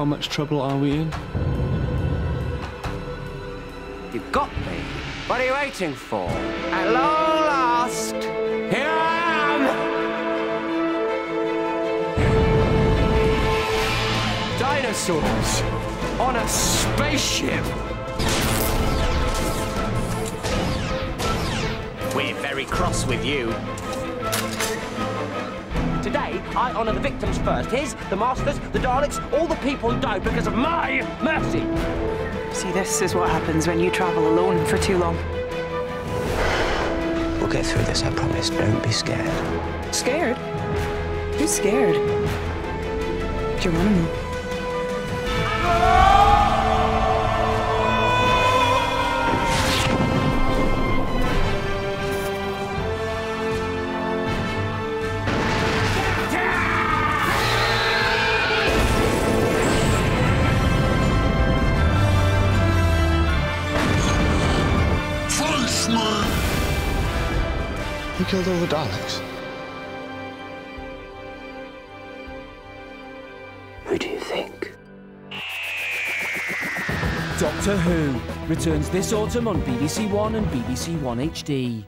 how much trouble are we in? You've got me. What are you waiting for? At long last, here I am! Dinosaurs on a spaceship! We're very cross with you. Today, I honour the victims first. His, the Masters, the Daleks, all the people who died because of my mercy! See, this is what happens when you travel alone for too long. We'll get through this, I promise. Don't be scared. Scared? Who's scared? Geronimo. Who killed all the Daleks? Who do you think? Doctor Who returns this autumn on BBC One and BBC One HD.